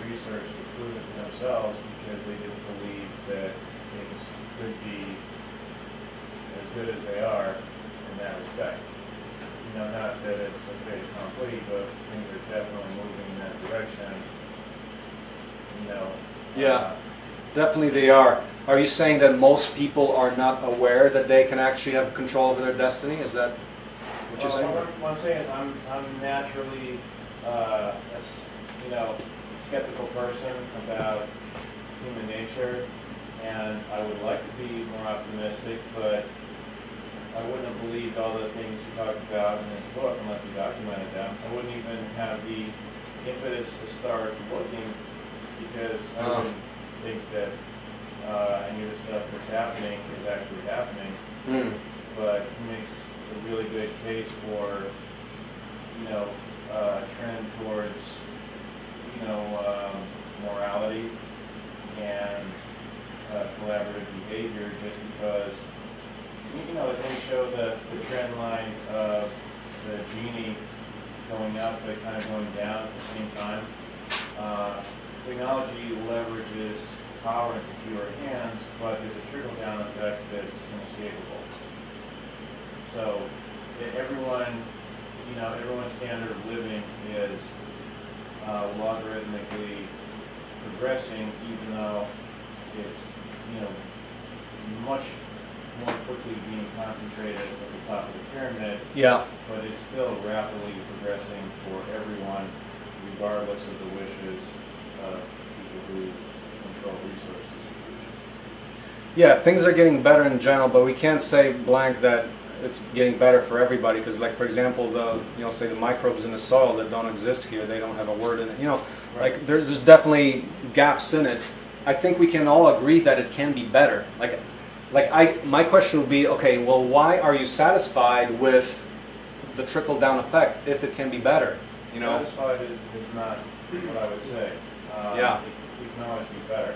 the research to prove it to themselves because they didn't believe that things could be as good as they are in that respect. You know, not that it's a fait accompli, but things are definitely moving in that direction. construction, no. Yeah, uh, definitely they are. Are you saying that most people are not aware that they can actually have control over their destiny? Is that what well, you're saying? What, what I'm saying is I'm, I'm naturally uh, a you know, skeptical person about human nature, and I would like to be more optimistic, but I wouldn't have believed all the things you talked about in this book unless you documented them. I wouldn't even have the impetus to start looking because I um. wouldn't think that Uh, I knew the stuff that's happening is actually happening, mm. but it makes a really good case for, you know, a uh, trend towards, you know, um, morality and uh, collaborative behavior, just because, you know, it didn't show the, the trend line of the Gini going up but kind of going down at the same time. Uh, technology leverages power into fewer hands, but there's a trickle-down effect that's inescapable. So everyone, you know, everyone's standard of living is uh, logarithmically progressing, even though it's, you know, much more quickly being concentrated at the top of the pyramid. Yeah. But it's still rapidly progressing for everyone, regardless of the wishes of people who resources. Yeah, things are getting better in general, but we can't say blank that it's getting better for everybody. Because, like for example, the you know say the microbes in the soil that don't exist here, they don't have a word in it. You know, right. like there's there's definitely gaps in it. I think we can all agree that it can be better. Like, like I my question would be, okay, well, why are you satisfied with the trickle down effect if it can be better? You know, satisfied is, is not what I would say. Um, yeah. We can always be better,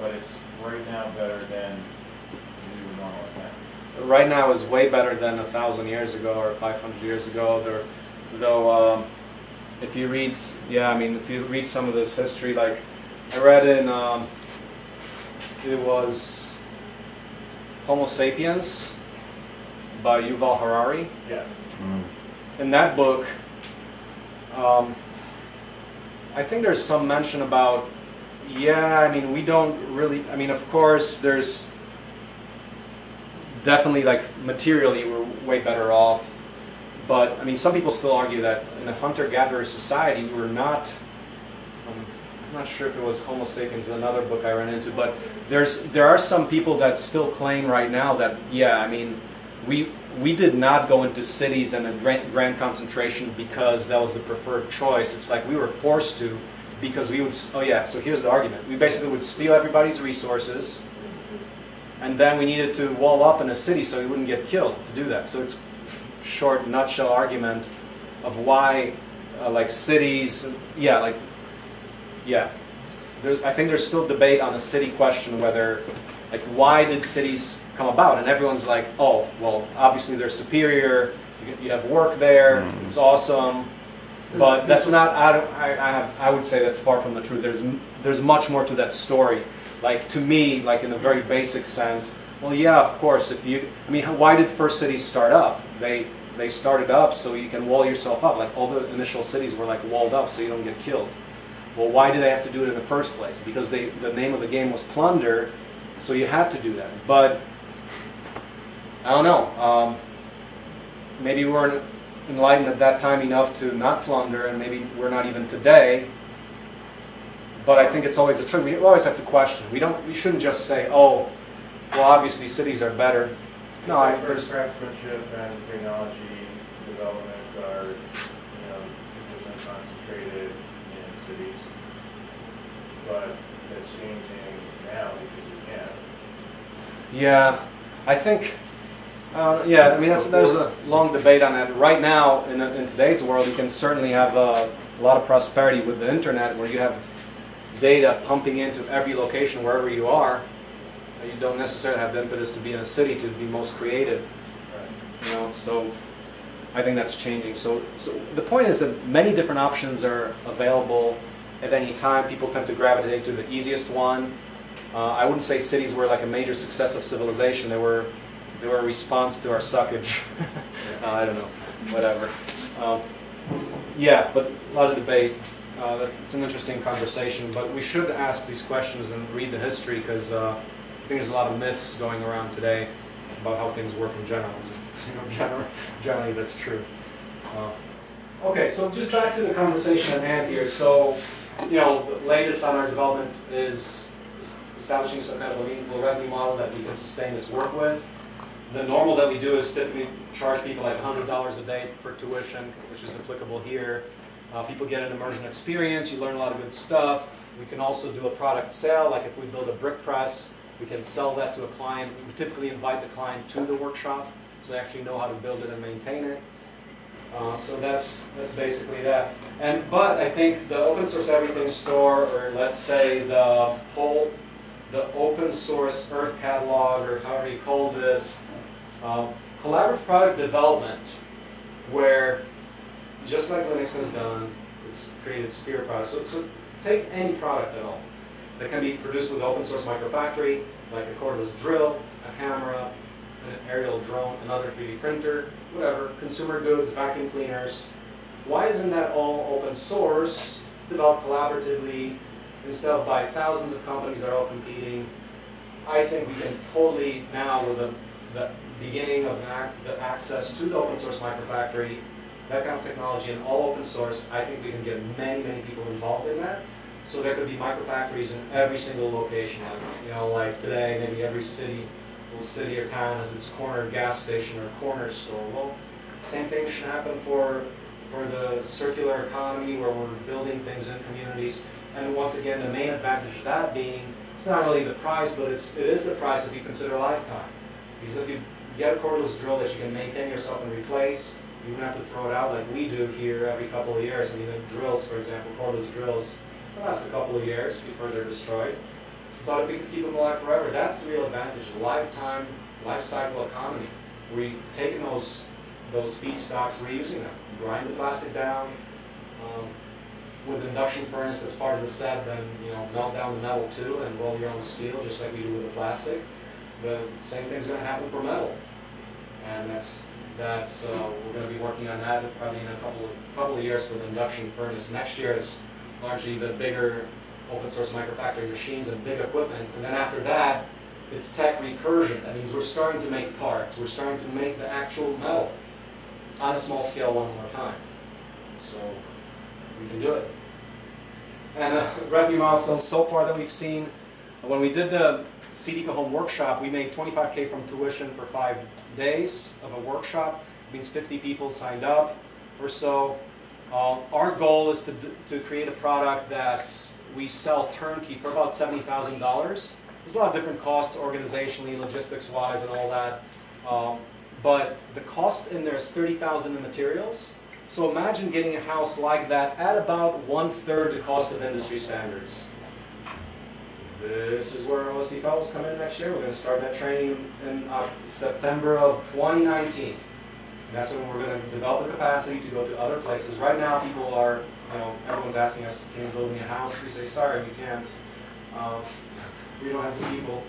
but it's right now better than we were normal at. Right now is way better than a thousand years ago or five hundred years ago. There, though, um, if you read, yeah, I mean, if you read some of this history, like I read in, um, it was Homo Sapiens by Yuval Harari. Yeah. Mm. In that book, um, I think there's some mention about. Yeah, I mean, we don't really, I mean, of course, there's definitely, like, materially, we're way better off. But, I mean, some people still argue that in a hunter-gatherer society, we're not, um, I'm not sure if it was Homo sapiens, another book I ran into, but there's there are some people that still claim right now that, yeah, I mean, we, we did not go into cities and a grand, grand concentration because that was the preferred choice. It's like we were forced to. Because we would, oh yeah, so here's the argument. We basically would steal everybody's resources, and then we needed to wall up in a city so we wouldn't get killed to do that. So it's short nutshell argument of why, uh, like cities, yeah, like, yeah. There, I think there's still debate on the city question whether, like, why did cities come about? And everyone's like, oh, well, obviously they're superior, you have work there, it's awesome. But that's not. I, don't, I, I, have, I would say that's far from the truth. There's there's much more to that story. Like to me, like in a very basic sense. Well, yeah, of course. If you, I mean, why did first cities start up? They they started up so you can wall yourself up. Like all the initial cities were like walled up so you don't get killed. Well, why did they have to do it in the first place? Because they the name of the game was plunder, so you had to do that. But I don't know. Um, maybe we weren't enlightened at that time enough to not plunder, and maybe we're not even today. But I think it's always a trick. We always have to question. We don't. We shouldn't just say, "Oh, well, obviously cities are better." No, I, there's craftsmanship and technology development are, you know, concentrated in cities, but it's changing now because you can. Yeah, I think. Uh, yeah, I mean, that's, there's a long debate on that. Right now, in, in today's world, you can certainly have a, a lot of prosperity with the internet, where you have data pumping into every location, wherever you are. You don't necessarily have the impetus to be in a city to be most creative. Right. You know, so I think that's changing. So, so the point is that many different options are available at any time. People tend to gravitate to the easiest one. Uh, I wouldn't say cities were like a major success of civilization. They were. They were a response to our suckage. uh, I don't know, whatever. Um, yeah, but a lot of debate. uh, that's an interesting conversation. But we should ask these questions and read the history, because uh, I think there's a lot of myths going around today about how things work in general. So, you know, generally, generally that's true. Uh, okay, so just back to the conversation at hand here. So, you know, the latest on our developments is establishing some kind of a meaningful revenue model that we can sustain this work with. The normal that we do is typically charge people like a hundred dollars a day for tuition, which is applicable here. Uh, people get an immersion experience, you learn a lot of good stuff. We can also do a product sale, like if we build a brick press, we can sell that to a client. We typically invite the client to the workshop, so they actually know how to build it and maintain it. Uh, so that's that's basically that. And but I think the open source everything store, or let's say the whole, the open source Earth catalog, or however you call this, uh, collaborative product development, where just like Linux has done, it's created Sphere products. So, so take any product at all that can be produced with open source microfactory, like a cordless drill, a camera, an aerial drone, another three D printer, whatever, consumer goods, vacuum cleaners. Why isn't that all open source, developed collaboratively, instead of by thousands of companies that are all competing? I think we can totally now, with the, the beginning of ac the access to the open source microfactory, that kind of technology, and all open source, I think we can get many, many people involved in that. So there could be microfactories in every single location. Like, you know, like today, maybe every city, little city or town has its corner gas station or corner store. Well, same thing should happen for for the circular economy, where we're building things in communities. And once again, the main advantage of that being, it's not really the price, but it's, it is the price if you consider lifetime. Because if you get a cordless drill that you can maintain yourself and replace, you don't have to throw it out like we do here every couple of years. I mean, the drills, for example, cordless drills, last a couple of years before they're destroyed. But if we can keep them alive forever, that's the real advantage, lifetime, life cycle economy. We're taking those, those feedstocks, reusing them, grind the plastic down, um, with an induction furnace that's part of the set, then you know, melt down the metal too and roll your own steel, just like we do with the plastic. The same thing's going to happen for metal, and that's that's uh, we're going to be working on that probably in a couple of couple of years with an induction furnace. Next year is largely the bigger open source microfactory machines and big equipment, and then after that, it's tech recursion. That means we're starting to make parts. We're starting to make the actual metal on a small scale one more time. So we can do it. And uh, revenue milestones so far that we've seen, when we did the C D Home workshop, we made twenty-five K from tuition for five days of a workshop. It means fifty people signed up or so. Uh, our goal is to, to create a product that we sell turnkey for about seventy thousand dollars. There's a lot of different costs organizationally, logistics-wise and all that. Um, but the cost in there is thirty thousand dollars in materials. So imagine getting a house like that at about one-third the cost of industry standards. This is where O S C fellows come in next year. We're going to start that training in uh, September of twenty nineteen. And that's when we're going to develop the capacity to go to other places. Right now, people are, you know, everyone's asking us, can you build me a house? We say, sorry, we can't. Uh, we don't have the people.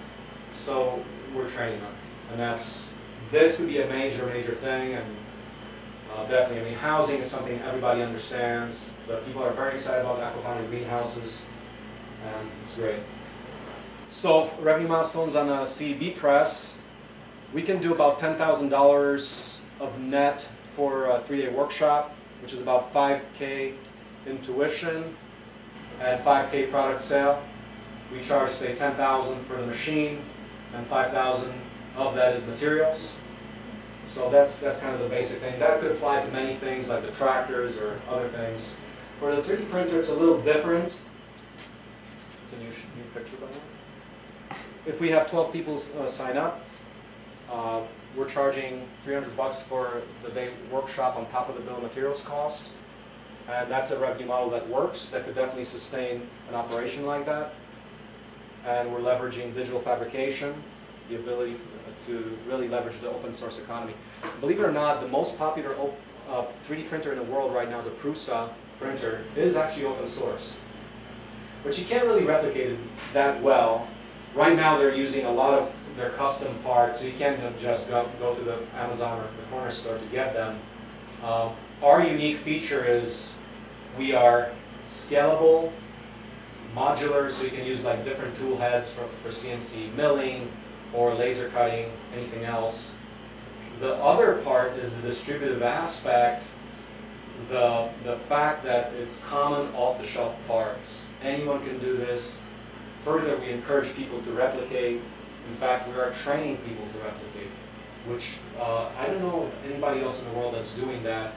So we're training them. And that's, this could be a major, major thing. And Uh, definitely, I mean, housing is something everybody understands, but people are very excited about aquaponic greenhouses, and it's great. So, revenue milestones on a C E B press, we can do about ten thousand dollars of net for a three-day workshop, which is about five K in tuition and five K product sale. We charge, say, ten thousand dollars for the machine, and five thousand dollars of that is materials. So that's, that's kind of the basic thing. That could apply to many things, like the tractors or other things. For the three D printer, it's a little different. It's a new, new picture, by the way. If we have twelve people uh, sign up, uh, we're charging three hundred bucks for the day workshop on top of the bill of materials cost. And that's a revenue model that works, that could definitely sustain an operation like that. And we're leveraging digital fabrication, the ability to really leverage the open source economy. Believe it or not, the most popular uh, three D printer in the world right now, the Prusa printer, is actually open source. But you can't really replicate it that well. Right now they're using a lot of their custom parts, so you can't just go, go to the Amazon or the corner store to get them. Uh, our unique feature is we are scalable, modular, so you can use like different tool heads for, for C N C milling or laser cutting, anything else. The other part is the distributive aspect, the, the fact that it's common off-the-shelf parts. Anyone can do this. Further, we encourage people to replicate. In fact, we are training people to replicate, which uh, I don't know of anybody else in the world that's doing that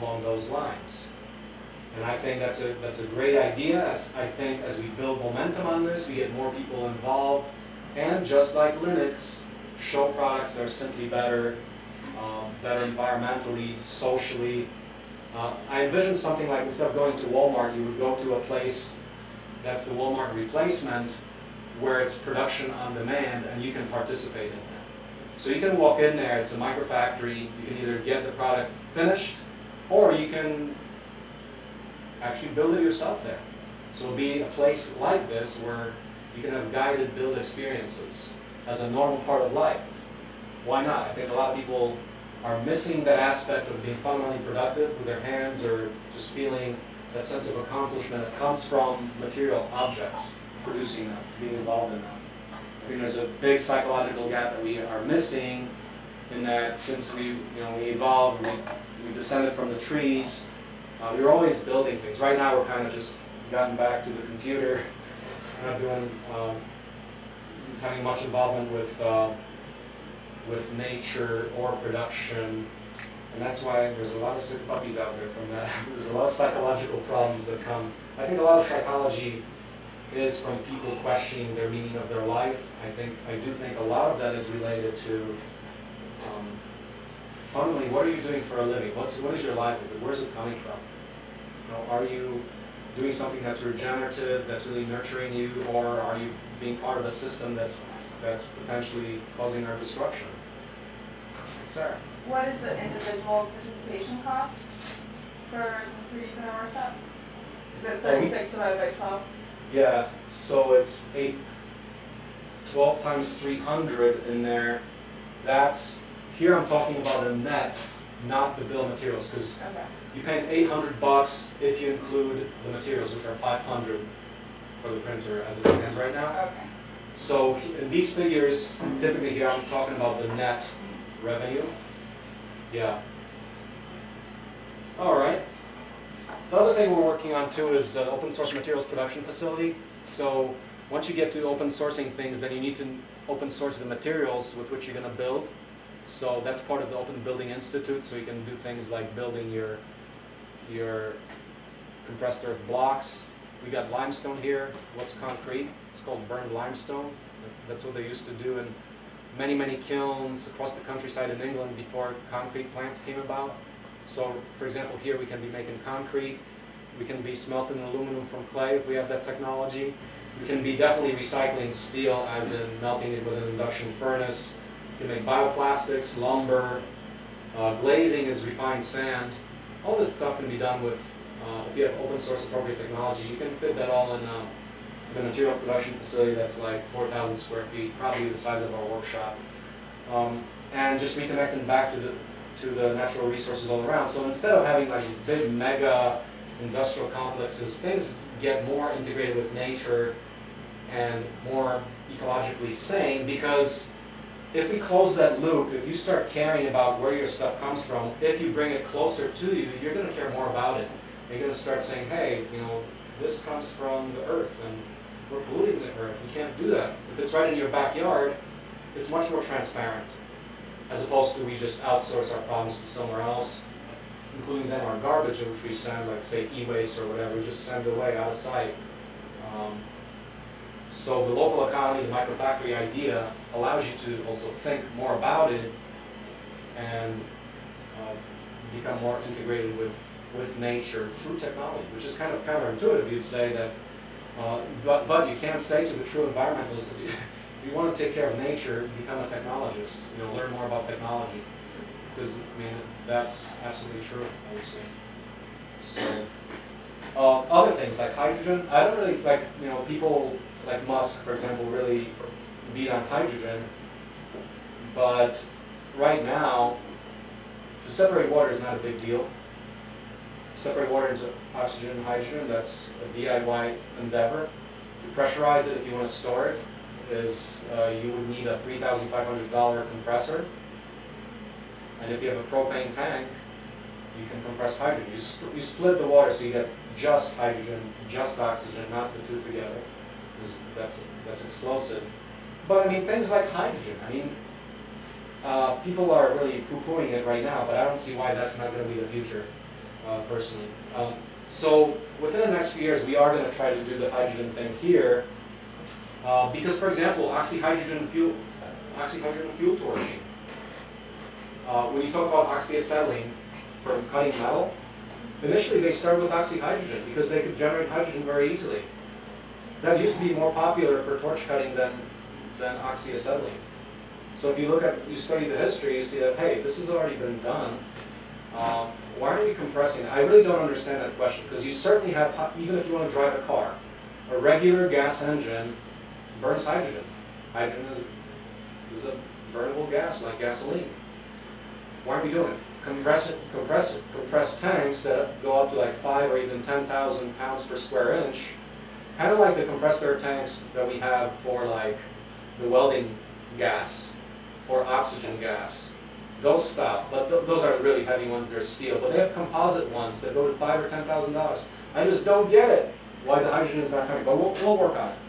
along those lines. And I think that's a, that's a great idea. As, I think as we build momentum on this, we get more people involved. And just like Linux, show products that are simply better, um, better environmentally, socially. Uh, I envision something like, instead of going to Walmart, you would go to a place that's the Walmart replacement, where it's production on demand, and you can participate in that. So you can walk in there, it's a microfactory, you can either get the product finished, or you can actually build it yourself there. So it'll be a place like this where you can have guided build experiences as a normal part of life. Why not? I think a lot of people are missing that aspect of being fundamentally productive with their hands, or just feeling that sense of accomplishment that comes from material objects, producing them, being involved in them. I think there's a big psychological gap that we are missing, in that since we, you know, we evolved, we, we descended from the trees, uh, we were always building things. Right now we're kind of just gotten back to the computer, not doing, um, having much involvement with, uh, with nature or production. And that's why there's a lot of sick puppies out there from that. There's a lot of psychological problems that come. I think a lot of psychology is from people questioning their meaning of their life. I think I do think a lot of that is related to, um, finally, what are you doing for a living? What's, what is your livelihood? Where's it coming from? You know, are you doing something that's regenerative, that's really nurturing you, or are you being part of a system that's that's potentially causing our destruction? Sarah. What is the individual participation cost for the three D printer workshop? Is it thirty-six divided by twelve? Yeah, so it's eight, twelve times three hundred in there. That's, here I'm talking about a net, not the bill of materials, because okay. You pay eight hundred bucks if you include the materials, which are five hundred for the printer as it stands right now. Okay. So in these figures, typically here I'm talking about the net revenue. Yeah. All right. The other thing we're working on too is uh, open source materials production facility. So once you get to open sourcing things, then you need to open source the materials with which you're going to build. So that's part of the Open Building Institute. So you can do things like building your your compressed earth blocks. We got limestone here. What's concrete? It's called burned limestone. That's, that's what they used to do in many, many kilns across the countryside in England before concrete plants came about. So, for example, here we can be making concrete. We can be smelting aluminum from clay if we have that technology. We can be definitely recycling steel, as in melting it with an induction furnace. We can make bioplastics, lumber. Uh, glazing is refined sand. All this stuff can be done with, uh, if you have open source appropriate technology, you can fit that all in a, in a material production facility that's like four thousand square feet, probably the size of our workshop. Um, and just reconnecting back to the to the natural resources all around. So instead of having like these big mega industrial complexes, things get more integrated with nature and more ecologically sane, because if we close that loop, if you start caring about where your stuff comes from, if you bring it closer to you, you're going to care more about it. You're going to start saying, hey, you know, this comes from the earth and we're polluting the earth. We can't do that. If it's right in your backyard, it's much more transparent, as opposed to we just outsource our problems to somewhere else, including then our garbage, which we send, like say e-waste or whatever, we just send away out of sight. Um, so the local economy, the microfactory idea, allows you to also think more about it and uh, become more integrated with, with nature through technology, which is kind of counterintuitive. You'd say that, uh, but, but you can't say to the true environmentalist that you you want to take care of nature, become a technologist, you know, learn more about technology. Because, I mean, that's absolutely true, I would say. So, uh, other things, like hydrogen, I don't really, like, you know, people like Musk, for example, really beat on hydrogen. But right now, to separate water is not a big deal. separate water into oxygen and hydrogen. That's a D I Y endeavor. To pressurize it, if you want to store it, is uh, you would need a three thousand five hundred dollar compressor. And if you have a propane tank, you can compress hydrogen. You, sp you split the water so you get just hydrogen, just oxygen, not the two together. That's, that's explosive. But I mean, things like hydrogen, I mean, uh, people are really poo-pooing it right now, but I don't see why that's not going to be the future, uh, personally. Um, so within the next few years, we are going to try to do the hydrogen thing here, uh, because, for example, oxyhydrogen fuel, oxyhydrogen fuel torching. Uh, when you talk about oxyacetylene from cutting metal, initially they started with oxyhydrogen because they could generate hydrogen very easily. That used to be more popular for torch cutting than, than oxyacetylene. So if you look at, you study the history, you see that, hey, this has already been done. Um, why are we compressing? I really don't understand that question, because you certainly have, even if you want to drive a car, a regular gas engine burns hydrogen. Hydrogen is, is a burnable gas, like gasoline. Why are we doing it? Compress, compress, compress tanks that go up to like five or even ten thousand pounds per square inch, kind of like the compressor tanks that we have for like the welding gas or oxygen gas. Those stop, but th those are really heavy ones, they're steel, but they have composite ones that go to five or ten thousand dollars. I just don't get it, why the hydrogen is not coming, but we'll, we'll work on it.